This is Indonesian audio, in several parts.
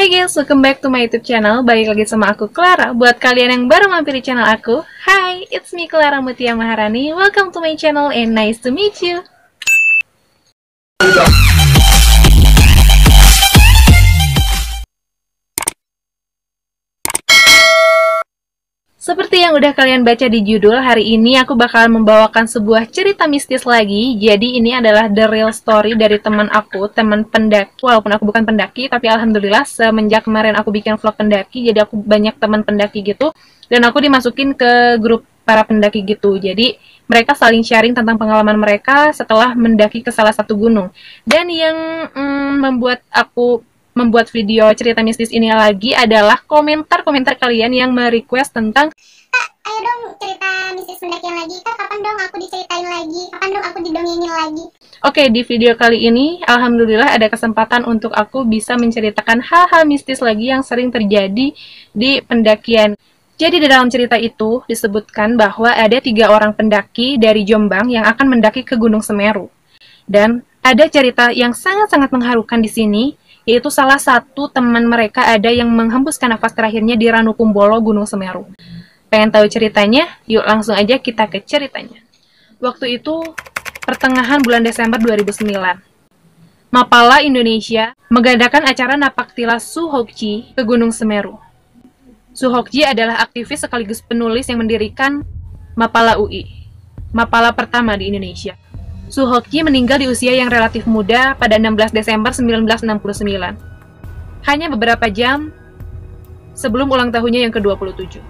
Hey guys, welcome back to my YouTube channel. Balik lagi sama aku Clara. Buat kalian yang baru mampir di channel aku, hi, it's me Clara Mutia Maharani. Welcome to my channel and nice to meet you. Seperti yang udah kalian baca di judul, hari ini aku bakalan membawakan sebuah cerita mistis lagi. Jadi ini adalah the real story dari teman aku, teman pendaki. Walaupun aku bukan pendaki, tapi alhamdulillah semenjak kemarin aku bikin vlog pendaki, jadi aku banyak teman pendaki gitu. Dan aku dimasukin ke grup para pendaki gitu. Jadi mereka saling sharing tentang pengalaman mereka setelah mendaki ke salah satu gunung. Dan yang membuat aku membuat video cerita mistis ini lagi adalah komentar-komentar kalian yang merequest tentang, "Kak, ayo dong cerita mistis pendakian lagi, Kak, kapan dong aku diceritain lagi, kapan dong aku didongengin lagi." Oke, di video kali ini alhamdulillah ada kesempatan untuk aku bisa menceritakan hal-hal mistis lagi yang sering terjadi di pendakian. Jadi di dalam cerita itu disebutkan bahwa ada 3 orang pendaki dari Jombang yang akan mendaki ke Gunung Semeru. Dan ada cerita yang sangat-sangat mengharukan di sini, yaitu salah satu teman mereka ada yang menghembuskan nafas terakhirnya di Ranukumbolo, Gunung Semeru. Pengen tahu ceritanya? Yuk langsung aja kita ke ceritanya. Waktu itu pertengahan bulan Desember 2009. Mapala Indonesia mengadakan acara Napak Tilas Soe Hok Gie ke Gunung Semeru. Soe Hok Gie adalah aktivis sekaligus penulis yang mendirikan Mapala UI, Mapala pertama di Indonesia. Soe Hok Gie meninggal di usia yang relatif muda pada 16 Desember 1969. Hanya beberapa jam sebelum ulang tahunnya yang ke-27.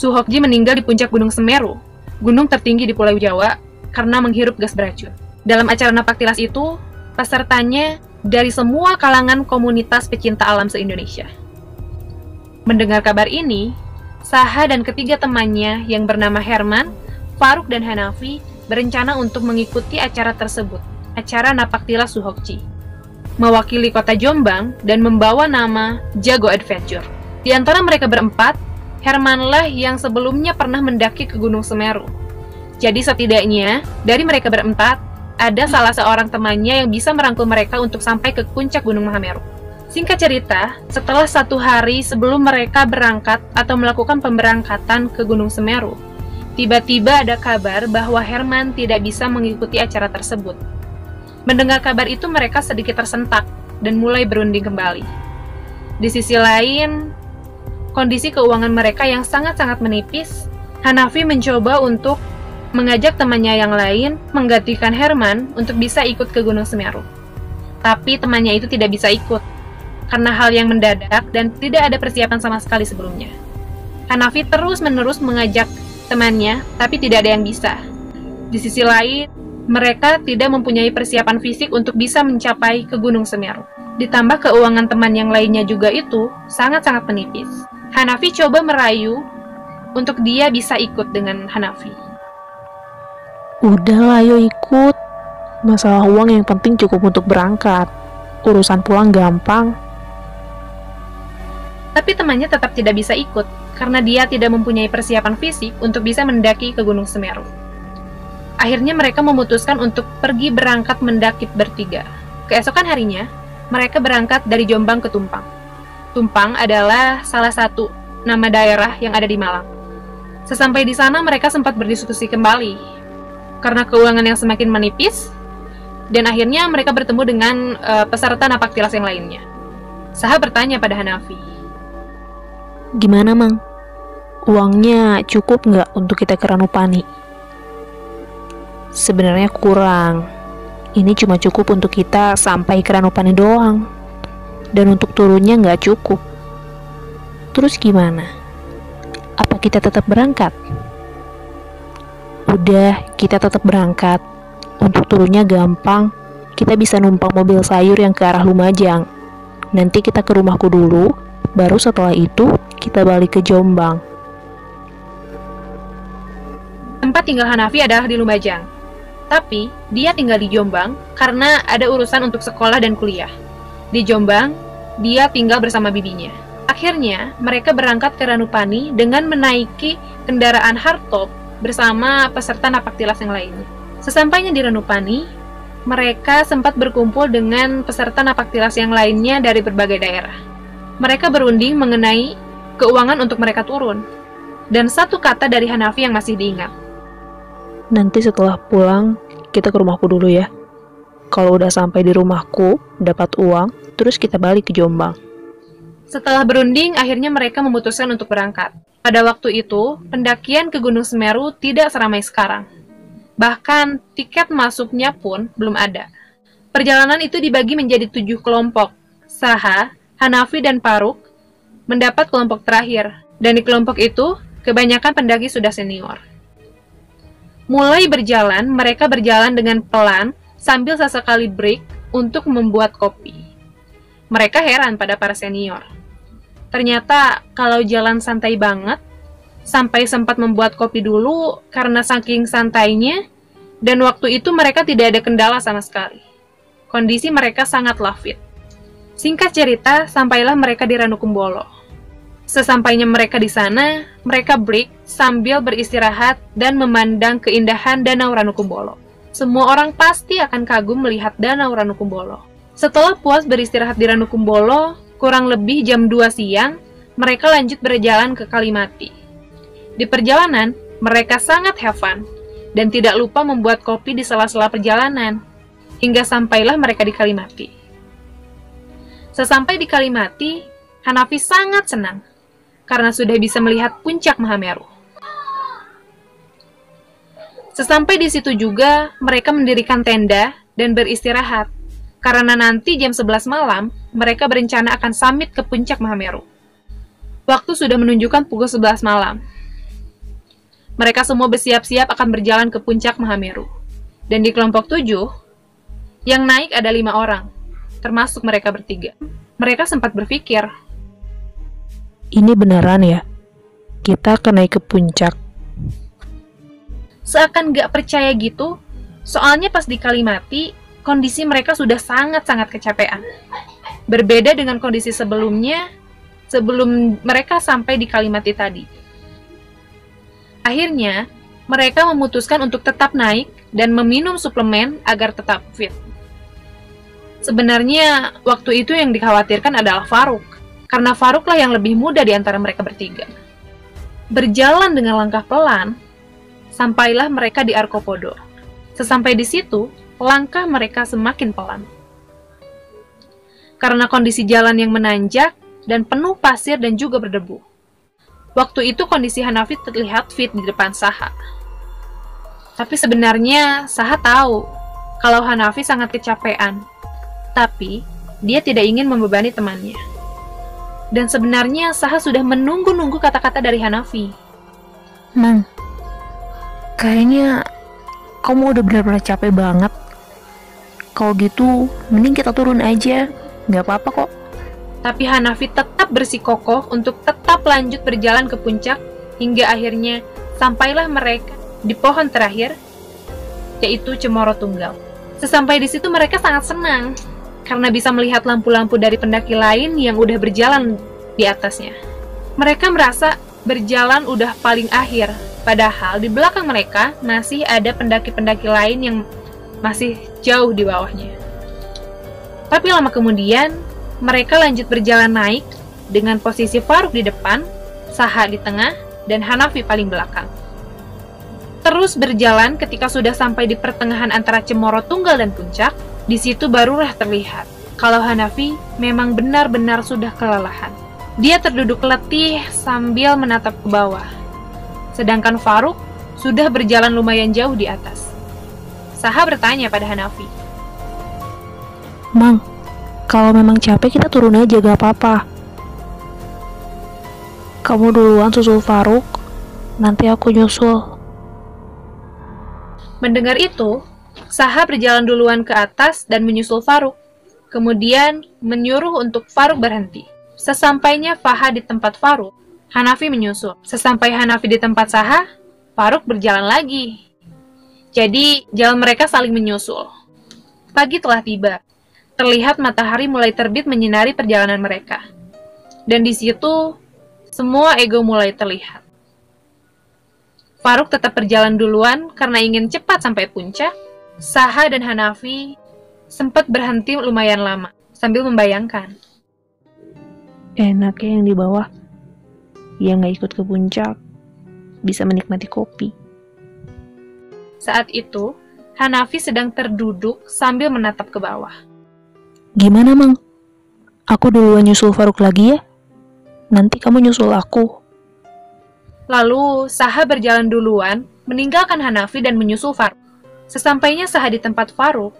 Soe Hok Gie meninggal di puncak Gunung Semeru, gunung tertinggi di Pulau Jawa, karena menghirup gas beracun. Dalam acara Napak Tilas itu, pesertanya dari semua kalangan komunitas pecinta alam se-Indonesia. Mendengar kabar ini, Saha dan ketiga temannya yang bernama Herman, Faruq dan Hanafi berencana untuk mengikuti acara tersebut, acara Napak Tilas Soe Hok Gie, mewakili kota Jombang dan membawa nama Jago Adventure. Di antara mereka berempat, Hermanlah yang sebelumnya pernah mendaki ke Gunung Semeru. Jadi setidaknya, dari mereka berempat, ada salah seorang temannya yang bisa merangkul mereka untuk sampai ke puncak Gunung Mahameru. Singkat cerita, setelah 1 hari sebelum mereka berangkat atau melakukan pemberangkatan ke Gunung Semeru, tiba-tiba ada kabar bahwa Herman tidak bisa mengikuti acara tersebut. Mendengar kabar itu mereka sedikit tersentak dan mulai berunding kembali. Di sisi lain, kondisi keuangan mereka yang sangat-sangat menipis, Hanafi mencoba untuk mengajak temannya yang lain menggantikan Herman untuk bisa ikut ke Gunung Semeru. Tapi temannya itu tidak bisa ikut karena hal yang mendadak dan tidak ada persiapan sama sekali sebelumnya. Hanafi terus-menerus mengajak temannya, tapi tidak ada yang bisa. Di sisi lain, mereka tidak mempunyai persiapan fisik untuk bisa mencapai ke Gunung Semeru. Ditambah keuangan teman yang lainnya juga itu sangat-sangat menipis. Hanafi coba merayu untuk dia bisa ikut dengan Hanafi. "Udahlah, ayo ikut. Masalah uang yang penting cukup untuk berangkat. Urusan pulang gampang." Tapi temannya tetap tidak bisa ikut karena dia tidak mempunyai persiapan fisik untuk bisa mendaki ke Gunung Semeru. Akhirnya mereka memutuskan untuk pergi berangkat mendaki bertiga. Keesokan harinya, mereka berangkat dari Jombang ke Tumpang. Tumpang adalah salah satu nama daerah yang ada di Malang. Sesampai di sana, mereka sempat berdiskusi kembali karena keuangan yang semakin menipis, dan akhirnya mereka bertemu dengan peserta Napak Tilas yang lainnya. Saha bertanya pada Hanafi, "Gimana, Mang? Uangnya cukup nggak untuk kita ke Ranupani?" "Sebenarnya kurang. Ini cuma cukup untuk kita sampai ke Ranupani doang. Dan untuk turunnya nggak cukup." "Terus gimana? Apa kita tetap berangkat?" "Udah, kita tetap berangkat. Untuk turunnya gampang. Kita bisa numpang mobil sayur yang ke arah Lumajang. Nanti kita ke rumahku dulu, baru setelah itu kita balik ke Jombang." Tempat tinggal Hanafi adalah di Lumajang. Tapi, dia tinggal di Jombang karena ada urusan untuk sekolah dan kuliah. Di Jombang, dia tinggal bersama bibinya. Akhirnya, mereka berangkat ke Ranupani dengan menaiki kendaraan hardtop bersama peserta Napak Tilas yang lainnya. Sesampainya di Ranupani, mereka sempat berkumpul dengan peserta Napak Tilas yang lainnya dari berbagai daerah. Mereka berunding mengenai keuangan untuk mereka turun. Dan satu kata dari Hanafi yang masih diingat. Nanti setelah pulang, kita ke rumahku dulu ya. Kalau udah sampai di rumahku, dapat uang, terus kita balik ke Jombang. Setelah berunding, akhirnya mereka memutuskan untuk berangkat. Pada waktu itu, pendakian ke Gunung Semeru tidak seramai sekarang. Bahkan, tiket masuknya pun belum ada. Perjalanan itu dibagi menjadi 7 kelompok. Saha, Hanafi, dan Faruq mendapat kelompok terakhir. Dan di kelompok itu, kebanyakan pendaki sudah senior. Mulai berjalan, mereka berjalan dengan pelan sambil sesekali break untuk membuat kopi. Mereka heran pada para senior. Ternyata kalau jalan santai banget, sampai sempat membuat kopi dulu karena saking santainya, dan waktu itu mereka tidak ada kendala sama sekali. Kondisi mereka sangatlah fit. Singkat cerita, sampailah mereka di Ranukumbolo. Sesampainya mereka di sana, mereka break sambil beristirahat dan memandang keindahan Danau Ranukumbolo. Semua orang pasti akan kagum melihat Danau Ranukumbolo. Setelah puas beristirahat di Ranukumbolo, kurang lebih jam 2 siang, mereka lanjut berjalan ke Kalimati. Di perjalanan, mereka sangat have fun, dan tidak lupa membuat kopi di sela-sela perjalanan, hingga sampailah mereka di Kalimati. Sesampai di Kalimati, Hanafi sangat senang, karena sudah bisa melihat puncak Mahameru. Sesampai di situ juga, mereka mendirikan tenda dan beristirahat, karena nanti jam 11 malam, mereka berencana akan summit ke puncak Mahameru. Waktu sudah menunjukkan pukul 11 malam. Mereka semua bersiap-siap akan berjalan ke puncak Mahameru. Dan di kelompok 7, yang naik ada 5 orang, termasuk mereka bertiga. Mereka sempat berpikir, ini beneran ya? Kita akan naik ke puncak. Seakan gak percaya gitu, soalnya pas di Kalimati, kondisi mereka sudah sangat-sangat kecapean. Berbeda dengan kondisi sebelumnya, sebelum mereka sampai di Kalimati tadi. Akhirnya, mereka memutuskan untuk tetap naik dan meminum suplemen agar tetap fit. Sebenarnya, waktu itu yang dikhawatirkan adalah Faruq, karena Faruqlah yang lebih muda di antara mereka bertiga. Berjalan dengan langkah pelan, sampailah mereka di Arkopodo. Sesampai di situ, langkah mereka semakin pelan. Karena kondisi jalan yang menanjak dan penuh pasir dan juga berdebu. Waktu itu kondisi Hanafi terlihat fit di depan Saha. Tapi sebenarnya Saha tahu kalau Hanafi sangat kecapean. Tapi dia tidak ingin membebani temannya. Dan sebenarnya Saha sudah menunggu-nunggu kata-kata dari Hanafi. Mang, kayaknya kamu udah benar-benar capek banget. Kalau gitu, mending kita turun aja, nggak apa-apa kok. Tapi Hanafi tetap bersikokoh untuk tetap lanjut berjalan ke puncak, hingga akhirnya sampailah mereka di pohon terakhir, yaitu Cemoro Tunggal. Sesampai di situ mereka sangat senang, karena bisa melihat lampu-lampu dari pendaki lain yang udah berjalan di atasnya. Mereka merasa berjalan udah paling akhir, padahal di belakang mereka masih ada pendaki-pendaki lain yang masih jauh di bawahnya. Tapi lama kemudian, mereka lanjut berjalan naik dengan posisi Faruq di depan, Saha di tengah, dan Hanafi paling belakang. Terus berjalan ketika sudah sampai di pertengahan antara Cemoro Tunggal dan puncak, di situ barulah terlihat kalau Hanafi memang benar-benar sudah kelelahan. Dia terduduk letih sambil menatap ke bawah. Sedangkan Faruq sudah berjalan lumayan jauh di atas. Saha bertanya pada Hanafi, Mang, kalau memang capek kita turun aja, gak apa-apa. Kamu duluan susul Faruq, nanti aku nyusul. Mendengar itu, Saha berjalan duluan ke atas dan menyusul Faruq. Kemudian menyuruh untuk Faruq berhenti. Sesampainya Saha di tempat Faruq, Hanafi menyusul. Sesampai Hanafi di tempat Saha, Faruq berjalan lagi. Jadi, jalan mereka saling menyusul. Pagi telah tiba. Terlihat matahari mulai terbit menyinari perjalanan mereka. Dan di situ, semua ego mulai terlihat. Faruq tetap berjalan duluan karena ingin cepat sampai puncak. Saha dan Hanafi sempat berhenti lumayan lama sambil membayangkan. Enaknya yang di bawah, yang nggak ikut ke puncak, bisa menikmati kopi. Saat itu, Hanafi sedang terduduk sambil menatap ke bawah. Gimana, Mang? Aku duluan nyusul Faruq lagi ya? Nanti kamu nyusul aku. Lalu, Saha berjalan duluan, meninggalkan Hanafi dan menyusul Faruq. Sesampainya Saha di tempat Faruq,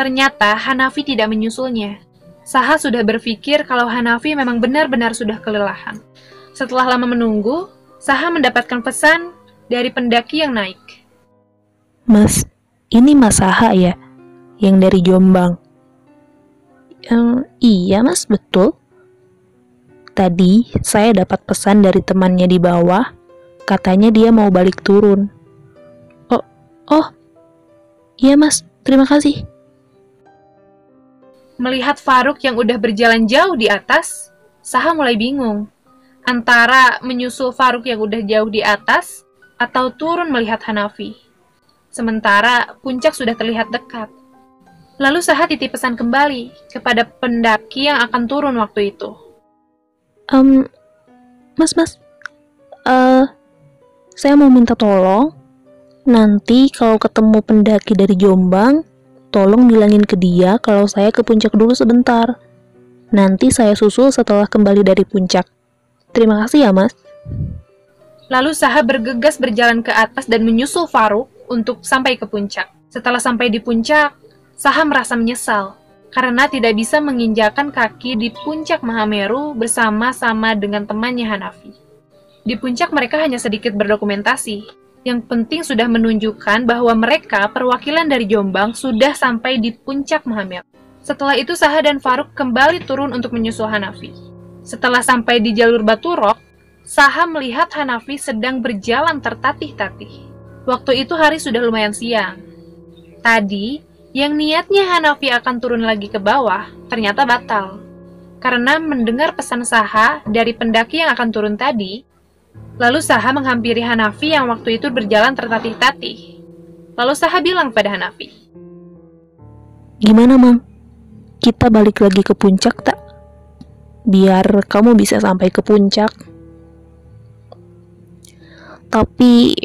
ternyata Hanafi tidak menyusulnya. Saha sudah berpikir kalau Hanafi memang benar-benar sudah kelelahan. Setelah lama menunggu, Saha mendapatkan pesan dari pendaki yang naik. Mas, ini Mas Saha ya? Yang dari Jombang? Iya Mas, betul. Tadi saya dapat pesan dari temannya di bawah, katanya dia mau balik turun. Oh, iya Mas, terima kasih. Melihat Faruq yang udah berjalan jauh di atas, Saha mulai bingung. Antara menyusul Faruq yang udah jauh di atas, atau turun melihat Hanafi. Sementara puncak sudah terlihat dekat. Lalu Saha titip pesan kembali kepada pendaki yang akan turun waktu itu. Mas, saya mau minta tolong. Nanti kalau ketemu pendaki dari Jombang, tolong bilangin ke dia kalau saya ke puncak dulu sebentar. Nanti saya susul setelah kembali dari puncak. Terima kasih ya, Mas. Lalu Saha bergegas berjalan ke atas dan menyusul Faruq untuk sampai ke puncak. Setelah sampai di puncak, Saha merasa menyesal karena tidak bisa menginjakan kaki di puncak Mahameru bersama-sama dengan temannya Hanafi. Di puncak mereka hanya sedikit berdokumentasi. Yang penting sudah menunjukkan bahwa mereka, perwakilan dari Jombang, sudah sampai di puncak Mahameru. Setelah itu Saha dan Faruq kembali turun untuk menyusul Hanafi. Setelah sampai di jalur Baturok, Saha melihat Hanafi sedang berjalan tertatih-tatih. Waktu itu hari sudah lumayan siang. Tadi, yang niatnya Hanafi akan turun lagi ke bawah, ternyata batal. Karena mendengar pesan Saha dari pendaki yang akan turun tadi, lalu Saha menghampiri Hanafi yang waktu itu berjalan tertatih-tatih. Lalu Saha bilang pada Hanafi, "Gimana, Mang? Kita balik lagi ke puncak tak? Biar kamu bisa sampai ke puncak." "Tapi,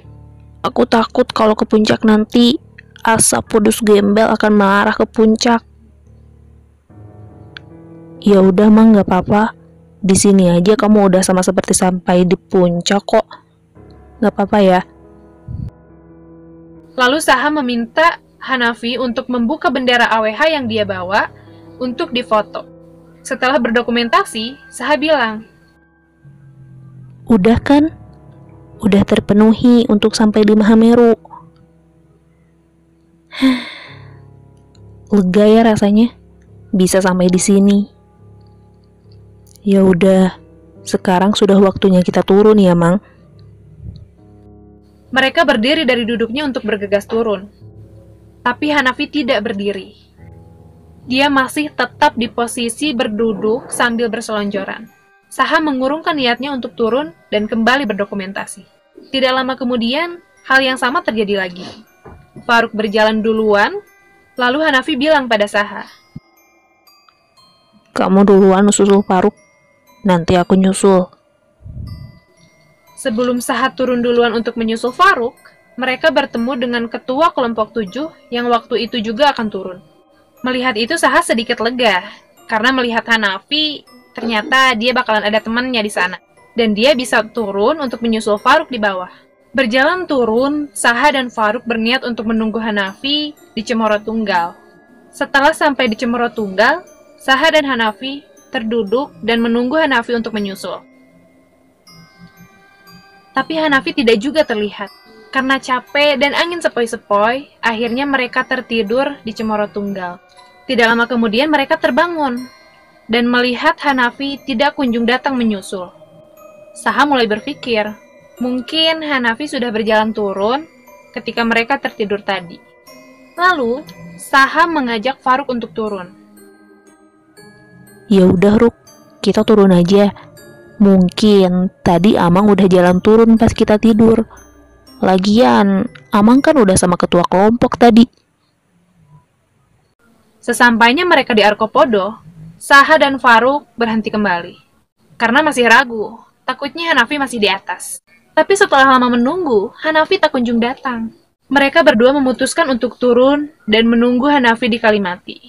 aku takut kalau ke puncak nanti, asap pudus gembel akan mengarah ke puncak." "Ya udah Mang, nggak apa-apa. Di sini aja kamu udah sama seperti sampai di puncak kok. Nggak apa-apa ya." Lalu Saha meminta Hanafi untuk membuka bendera AWH yang dia bawa untuk difoto. Setelah berdokumentasi, Saha bilang, "Udah kan? Udah terpenuhi untuk sampai di Mahameru." Lega ya rasanya bisa sampai di sini. Ya udah, sekarang sudah waktunya kita turun ya, Mang. Mereka berdiri dari duduknya untuk bergegas turun. Tapi Hanafi tidak berdiri. Dia masih tetap di posisi berduduk sambil berselonjoran. Saha mengurungkan niatnya untuk turun dan kembali berdokumentasi. Tidak lama kemudian, hal yang sama terjadi lagi. Faruq berjalan duluan, lalu Hanafi bilang pada Saha, "Kamu duluan susul Faruq, nanti aku nyusul." Sebelum Saha turun duluan untuk menyusul Faruq, mereka bertemu dengan ketua kelompok 7 yang waktu itu juga akan turun. Melihat itu Saha sedikit lega, karena melihat Hanafi, ternyata dia bakalan ada temannya di sana. Dan dia bisa turun untuk menyusul Faruq di bawah. Berjalan turun, Saha dan Faruq berniat untuk menunggu Hanafi di Cemoro Tunggal. Setelah sampai di Cemoro Tunggal, Saha dan Hanafi terduduk dan menunggu Hanafi untuk menyusul. Tapi Hanafi tidak juga terlihat. Karena capek dan angin sepoi-sepoi, akhirnya mereka tertidur di Cemoro Tunggal. Tidak lama kemudian mereka terbangun dan melihat Hanafi tidak kunjung datang menyusul. Saha mulai berpikir, mungkin Hanafi sudah berjalan turun ketika mereka tertidur tadi. Lalu, Saha mengajak Faruq untuk turun. "Ya udah, Ruq, kita turun aja. Mungkin tadi Amang udah jalan turun pas kita tidur. Lagian, Amang kan udah sama ketua kelompok tadi." Sesampainya mereka di Arkopodo, Saha dan Faruq berhenti kembali. karena masih ragu, takutnya Hanafi masih di atas. Tapi setelah lama menunggu, Hanafi tak kunjung datang. Mereka berdua memutuskan untuk turun dan menunggu Hanafi di Kalimati.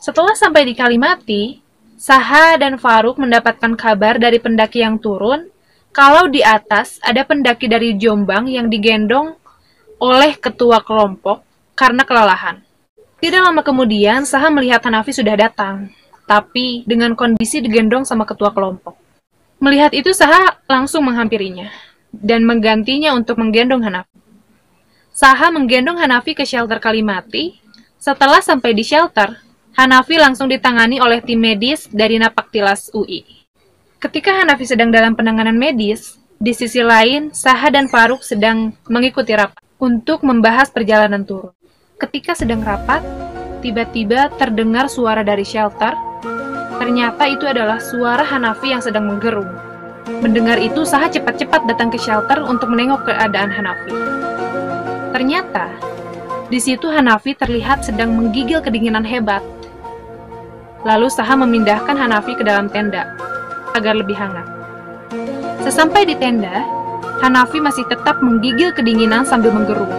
Setelah sampai di Kalimati, Saha dan Faruq mendapatkan kabar dari pendaki yang turun, kalau di atas ada pendaki dari Jombang yang digendong oleh ketua kelompok karena kelelahan. Tidak lama kemudian, Saha melihat Hanafi sudah datang, tapi dengan kondisi digendong sama ketua kelompok. Melihat itu, Saha langsung menghampirinya dan menggantinya untuk menggendong Hanafi. Saha menggendong Hanafi ke shelter Kalimati. Setelah sampai di shelter, Hanafi langsung ditangani oleh tim medis dari Napak Tilas UI. Ketika Hanafi sedang dalam penanganan medis, di sisi lain, Saha dan Faruq sedang mengikuti rapat untuk membahas perjalanan turun. Ketika sedang rapat, tiba-tiba terdengar suara dari shelter. Ternyata itu adalah suara Hanafi yang sedang menggerung. Mendengar itu, Saha cepat-cepat datang ke shelter untuk menengok keadaan Hanafi. Ternyata, di situ Hanafi terlihat sedang menggigil kedinginan hebat. Lalu Saha memindahkan Hanafi ke dalam tenda agar lebih hangat. Sesampai di tenda, Hanafi masih tetap menggigil kedinginan sambil menggerung.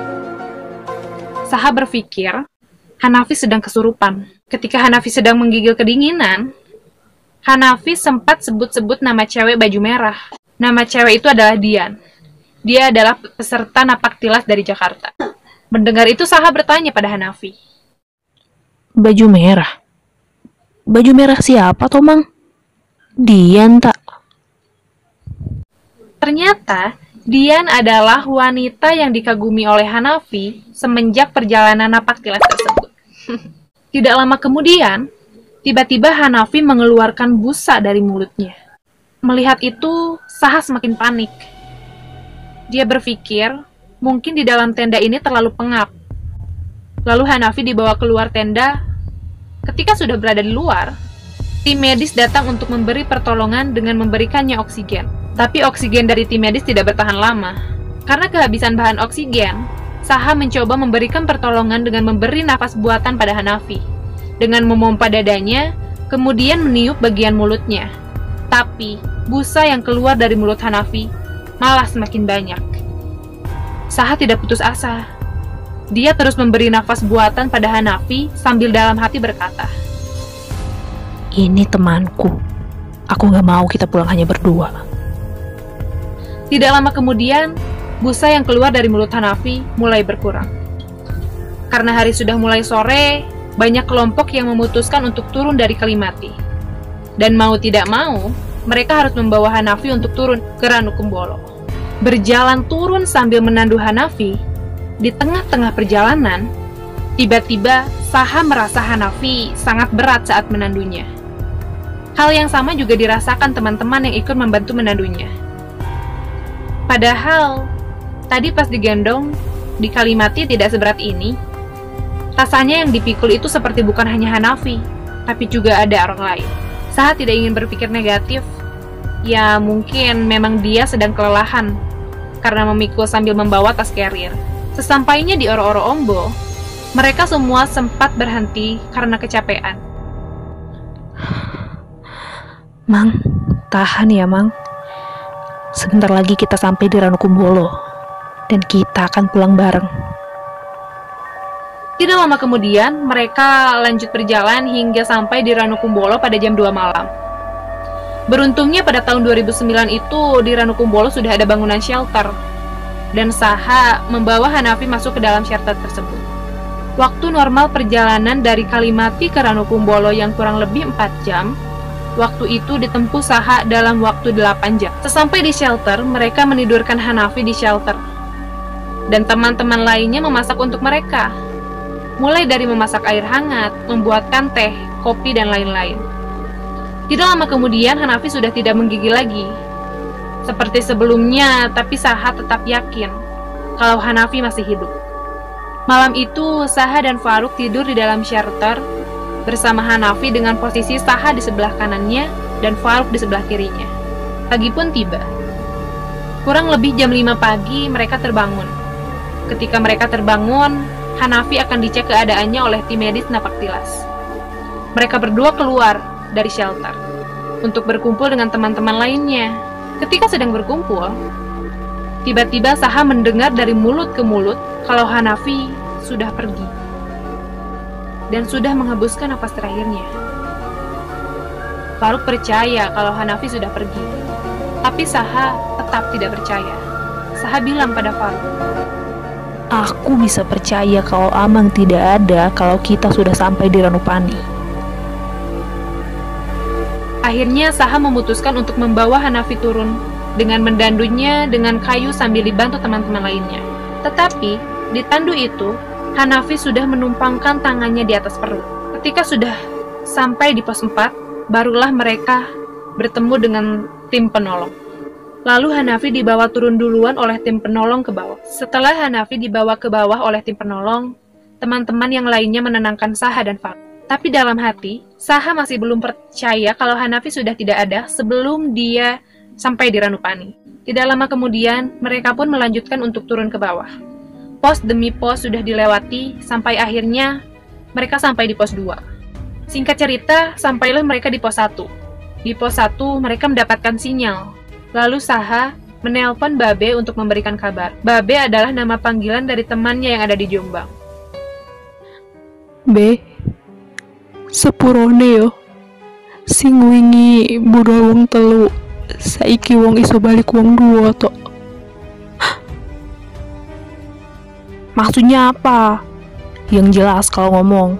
Saha berpikir, Hanafi sedang kesurupan. Ketika Hanafi sedang menggigil kedinginan, Hanafi sempat sebut-sebut nama cewek baju merah. Nama cewek itu adalah Dian. Dia adalah peserta Napak Tilas dari Jakarta. Mendengar itu, Saha bertanya pada Hanafi. Baju merah? Baju merah siapa, Tomang? Dian, tak? Ternyata, Dian adalah wanita yang dikagumi oleh Hanafi semenjak perjalanan Napak Tilas tersebut. Tidak lama kemudian, tiba-tiba Hanafi mengeluarkan busa dari mulutnya. Melihat itu, Saha semakin panik. Dia berpikir, mungkin di dalam tenda ini terlalu pengap. Lalu Hanafi dibawa keluar tenda. Ketika sudah berada di luar, tim medis datang untuk memberi pertolongan dengan memberikannya oksigen. Tapi oksigen dari tim medis tidak bertahan lama. Karena kehabisan bahan oksigen, Saha mencoba memberikan pertolongan dengan memberi nafas buatan pada Hanafi, dengan memompa dadanya, kemudian meniup bagian mulutnya. Tapi, busa yang keluar dari mulut Hanafi malah semakin banyak. Saha tidak putus asa. Dia terus memberi nafas buatan pada Hanafi sambil dalam hati berkata, "Ini temanku. Aku gak mau kita pulang hanya berdua." Tidak lama kemudian, busa yang keluar dari mulut Hanafi mulai berkurang. Karena hari sudah mulai sore, banyak kelompok yang memutuskan untuk turun dari Kalimati. Dan mau tidak mau, mereka harus membawa Hanafi untuk turun ke Ranukumbolo. Berjalan turun sambil menandu Hanafi, di tengah-tengah perjalanan, tiba-tiba Saha merasa Hanafi sangat berat saat menandunya. Hal yang sama juga dirasakan teman-teman yang ikut membantu menandunya. Padahal, tadi pas digendong, di Kalimati tidak seberat ini. Rasanya yang dipikul itu seperti bukan hanya Hanafi, tapi juga ada orang lain. Saha tidak ingin berpikir negatif. Ya, mungkin memang dia sedang kelelahan karena memikul sambil membawa tas carrier. Sesampainya di Oro-Oro Ongbo, mereka semua sempat berhenti karena kecapean. Mang, tahan ya, Mang. Sebentar lagi kita sampai di Ranukumbolo, dan kita akan pulang bareng. Tidak lama kemudian, mereka lanjut berjalan hingga sampai di Ranukumbolo pada jam 2 malam. Beruntungnya pada tahun 2009 itu, di Ranukumbolo sudah ada bangunan shelter, dan Saha membawa Hanafi masuk ke dalam shelter tersebut. Waktu normal perjalanan dari Kalimati ke Ranukumbolo yang kurang lebih 4 jam, waktu itu ditempuh Saha dalam waktu 8 jam. Sesampai di shelter, mereka menidurkan Hanafi di shelter, dan teman-teman lainnya memasak untuk mereka. Mulai dari memasak air hangat, membuatkan teh, kopi, dan lain-lain. Tidak lama kemudian, Hanafi sudah tidak menggigil lagi seperti sebelumnya, tapi Saha tetap yakin kalau Hanafi masih hidup. Malam itu, Saha dan Faruq tidur di dalam shelter bersama Hanafi dengan posisi Saha di sebelah kanannya dan Faruq di sebelah kirinya. Pagi pun tiba. Kurang lebih jam 5 pagi, mereka terbangun. Ketika mereka terbangun, Hanafi akan dicek keadaannya oleh tim medis Napak Tilas. Mereka berdua keluar dari shelter. untuk berkumpul dengan teman-teman lainnya. Ketika sedang berkumpul, tiba-tiba Saha mendengar dari mulut ke mulut kalau Hanafi sudah pergi dan sudah menghembuskan nafas terakhirnya. Faruq percaya kalau Hanafi sudah pergi, tapi Saha tetap tidak percaya. Saha bilang pada Faruq, "Aku bisa percaya kalau Amang tidak ada kalau kita sudah sampai di Ranupani." Akhirnya Saha memutuskan untuk membawa Hanafi turun dengan mendandunya dengan kayu sambil dibantu teman-teman lainnya. Tetapi di tandu itu Hanafi sudah menumpangkan tangannya di atas perut. Ketika sudah sampai di pos 4, barulah mereka bertemu dengan tim penolong. Lalu Hanafi dibawa turun duluan oleh tim penolong ke bawah. Setelah Hanafi dibawa ke bawah oleh tim penolong, teman-teman yang lainnya menenangkan Saha dan Faruq. Tapi dalam hati, Saha masih belum percaya kalau Hanafi sudah tidak ada sebelum dia sampai di Ranupani. Tidak lama kemudian, mereka pun melanjutkan untuk turun ke bawah. Pos demi pos sudah dilewati, sampai akhirnya mereka sampai di pos 2. Singkat cerita, sampailah mereka di pos 1. Di pos 1, mereka mendapatkan sinyal. Lalu Saha menelpon Babe untuk memberikan kabar. Babe adalah nama panggilan dari temannya yang ada di Jombang. "Be, sepurone yo sing wingi buruh wong 3 saiki wong iso balik wong 2 tok." "Maksudnya apa? Yang jelas kalau ngomong."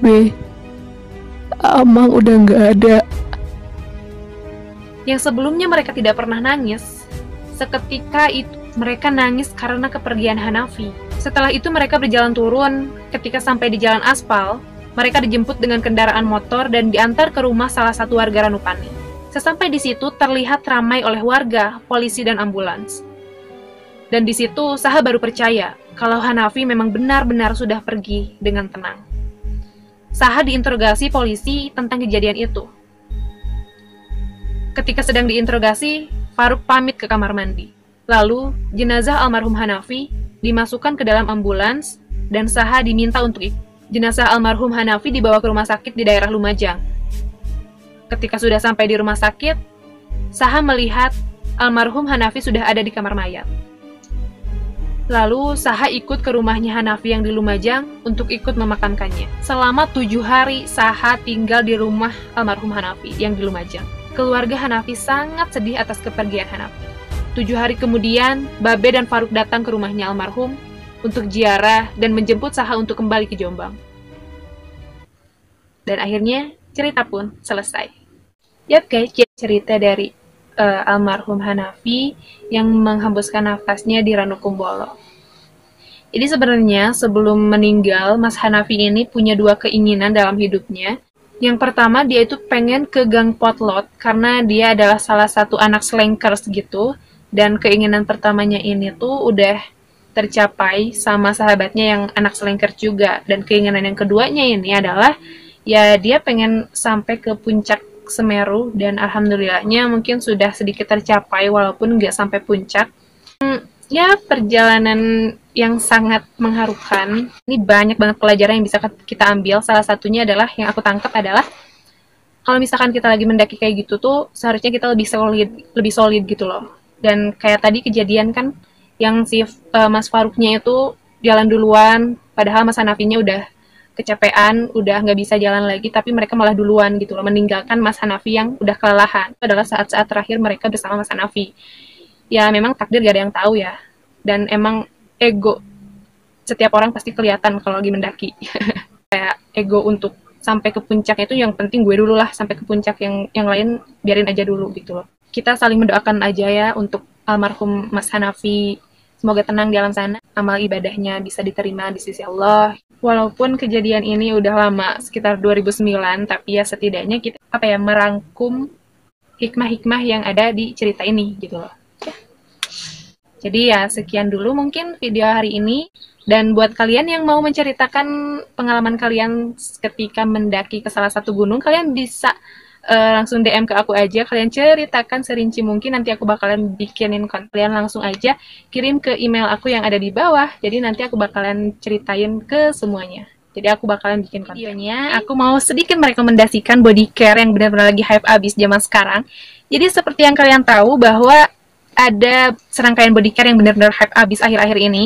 "Be, Amang udah nggak ada." Yang sebelumnya mereka tidak pernah nangis, seketika itu mereka nangis karena kepergian Hanafi. Setelah itu mereka berjalan turun. Ketika sampai di jalan aspal, mereka dijemput dengan kendaraan motor dan diantar ke rumah salah satu warga Ranupani. Sesampai di situ terlihat ramai oleh warga, polisi, dan ambulans. Dan di situ Saha baru percaya kalau Hanafi memang benar-benar sudah pergi dengan tenang. Saha diinterogasi polisi tentang kejadian itu. Ketika sedang diinterogasi, Faruq pamit ke kamar mandi. Lalu jenazah almarhum Hanafi dimasukkan ke dalam ambulans dan Saha diminta untuk ikut. Jenazah almarhum Hanafi dibawa ke rumah sakit di daerah Lumajang. Ketika sudah sampai di rumah sakit, Saha melihat almarhum Hanafi sudah ada di kamar mayat. Lalu Saha ikut ke rumahnya Hanafi yang di Lumajang untuk ikut memakamkannya. Selama 7 hari Saha tinggal di rumah almarhum Hanafi yang di Lumajang. Keluarga Hanafi sangat sedih atas kepergian Hanafi. 7 hari kemudian, Babe dan Faruq datang ke rumahnya almarhum untuk ziarah dan menjemput Saha untuk kembali ke Jombang. Dan akhirnya, cerita pun selesai. Yap guys, cerita dari almarhum Hanafi yang menghembuskan nafasnya di Ranukumbolo. Jadi sebenarnya sebelum meninggal, Mas Hanafi ini punya 2 keinginan dalam hidupnya. Yang pertama, dia itu pengen ke Gang Potlot karena dia adalah salah satu anak slankers gitu. Dan keinginan pertamanya ini tuh udah tercapai sama sahabatnya yang anak selengker juga. Dan keinginan yang keduanya ini adalah ya dia pengen sampai ke puncak Semeru. Dan alhamdulillahnya mungkin sudah sedikit tercapai walaupun nggak sampai puncak. Ya perjalanan yang sangat mengharukan. Ini banyak banget pelajaran yang bisa kita ambil. Salah satunya adalah yang aku tangkap adalah kalau misalkan kita lagi mendaki kayak gitu tuh seharusnya kita lebih solid gitu loh. Dan kayak tadi kejadian kan yang si Mas Faruqnya itu jalan duluan, padahal Mas Hanafinya udah kecapean, udah nggak bisa jalan lagi, tapi mereka malah duluan gitu loh, meninggalkan Mas Hanafi yang udah kelelahan. Itu adalah saat-saat terakhir mereka bersama Mas Hanafi. Ya memang takdir gak ada yang tahu ya, dan emang ego setiap orang pasti kelihatan kalau lagi mendaki. Kayak ego untuk sampai ke puncaknya itu yang penting gue dulu lah, sampai ke puncak yang lain biarin aja dulu gitu loh. Kita saling mendoakan aja ya untuk almarhum Mas Hanafi. Semoga tenang di alam sana. Amal ibadahnya bisa diterima di sisi Allah. Walaupun kejadian ini udah lama, sekitar 2009, tapi ya setidaknya kita merangkum hikmah-hikmah yang ada di cerita ini gitu loh. Jadi ya sekian dulu mungkin video hari ini. Dan buat kalian yang mau menceritakan pengalaman kalian ketika mendaki ke salah satu gunung, kalian bisa langsung DM ke aku aja, kalian ceritakan serinci mungkin, nanti aku bakalan bikinin konten. Kalian langsung aja kirim ke email aku yang ada di bawah, jadi nanti aku bakalan ceritain ke semuanya. Jadi aku bakalan bikin videonya. Aku mau sedikit merekomendasikan body care yang benar-benar lagi hype abis zaman sekarang. Jadi seperti yang kalian tahu bahwa ada serangkaian body care yang benar-benar hype abis akhir-akhir ini.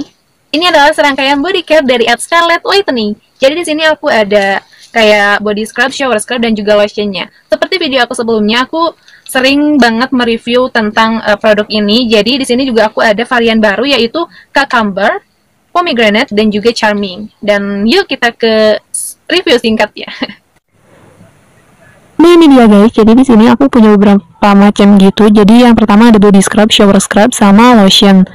Ini adalah serangkaian body care dari Scarlett Whitney. Jadi di sini aku ada kayak body scrub, shower scrub, dan juga lotionnya. Seperti video aku sebelumnya, aku sering banget mereview tentang produk ini. Jadi di sini juga aku ada varian baru yaitu cucumber, pomegranate, dan juga charming. Dan yuk kita ke review singkat ya. Nah ini dia guys, jadi di sini aku punya beberapa macam gitu. Jadi yang pertama ada body scrub, shower scrub, sama lotion.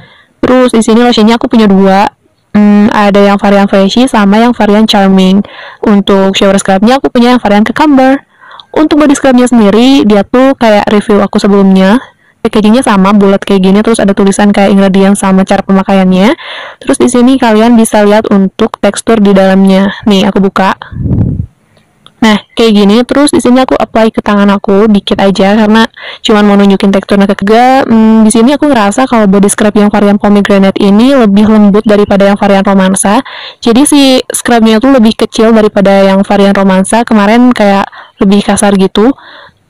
Terus di sini lotionnya aku punya dua. Ada yang varian freshy sama yang varian charming. Untuk shower scrubnya aku punya yang varian cucumber. Untuk body scrubnya sendiri, dia tuh kayak review aku sebelumnya. Packagingnya sama, bulat kayak gini, terus ada tulisan kayak ingredient sama cara pemakaiannya. Terus di sini kalian bisa lihat untuk tekstur di dalamnya. Nih, aku buka. Nah, kayak gini. Terus di sini aku apply ke tangan aku dikit aja karena cuman mau nunjukin teksturnya ketiga. Di sini aku ngerasa kalau body scrub yang varian pomegranate ini lebih lembut daripada yang varian romansa. Jadi si scrubnya tuh lebih kecil daripada yang varian romansa. Kemarin kayak lebih kasar gitu.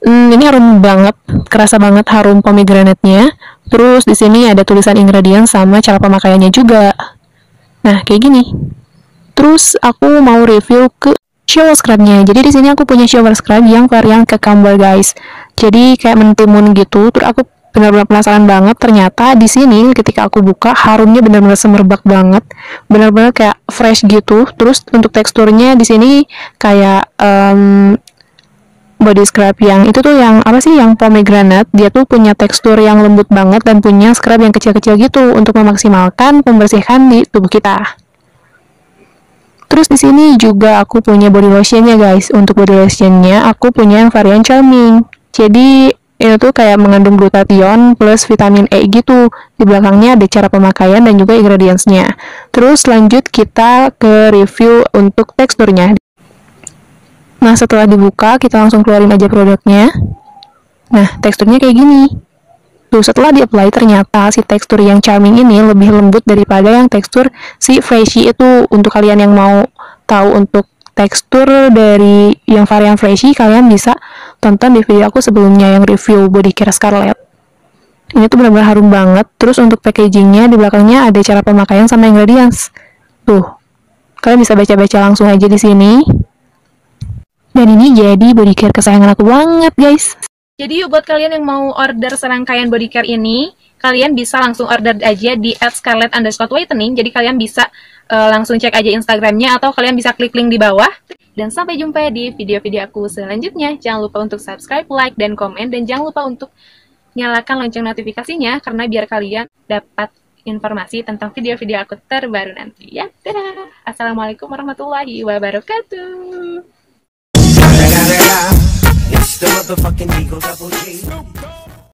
Ini harum banget, kerasa banget harum pomegranate-nya. Terus di sini ada tulisan ingredient sama cara pemakaiannya juga. Nah, kayak gini. Terus aku mau review ke shower scrub-nya. Jadi di sini aku punya shower scrub yang varian cucumber, guys. Jadi kayak mentimun gitu. Terus aku benar-benar penasaran banget. Ternyata di sini ketika aku buka, harumnya benar-benar semerbak banget. Benar-benar kayak fresh gitu. Terus untuk teksturnya di sini kayak body scrub yang itu tuh yang apa sih, yang pomegranate, dia tuh punya tekstur yang lembut banget dan punya scrub yang kecil-kecil gitu untuk memaksimalkan pembersihan di tubuh kita. Terus di sini juga aku punya body lotionnya guys. Untuk body lotionnya aku punya yang varian charming. Jadi itu tuh kayak mengandung glutathione plus vitamin E gitu. Di belakangnya ada cara pemakaian dan juga ingredientsnya. Terus lanjut kita ke review untuk teksturnya. Nah, setelah dibuka, kita langsung keluarin aja produknya. Nah, teksturnya kayak gini. Tuh, setelah di-apply, ternyata si tekstur yang charming ini lebih lembut daripada yang tekstur si freshy itu. Untuk kalian yang mau tahu untuk tekstur dari yang varian freshy, kalian bisa tonton di video aku sebelumnya yang review body care Scarlett. Ini tuh benar-benar harum banget. Terus untuk packagingnya, di belakangnya ada cara pemakaian sama ingredients. Tuh, kalian bisa baca-baca langsung aja di sini. Dan ini jadi body care kesayangan aku banget guys. Jadi yuk buat kalian yang mau order serangkaian body care ini, kalian bisa langsung order aja di @scarlett_whitening. Jadi kalian bisa langsung cek aja Instagramnya atau kalian bisa klik link di bawah. Dan sampai jumpa di video-video aku selanjutnya. Jangan lupa untuk subscribe, like, dan komen. Dan jangan lupa untuk nyalakan lonceng notifikasinya karena biar kalian dapat informasi tentang video-video aku terbaru nanti ya. Dadah! Assalamualaikum warahmatullahi wabarakatuh. It's the motherfucking Eagle Double G.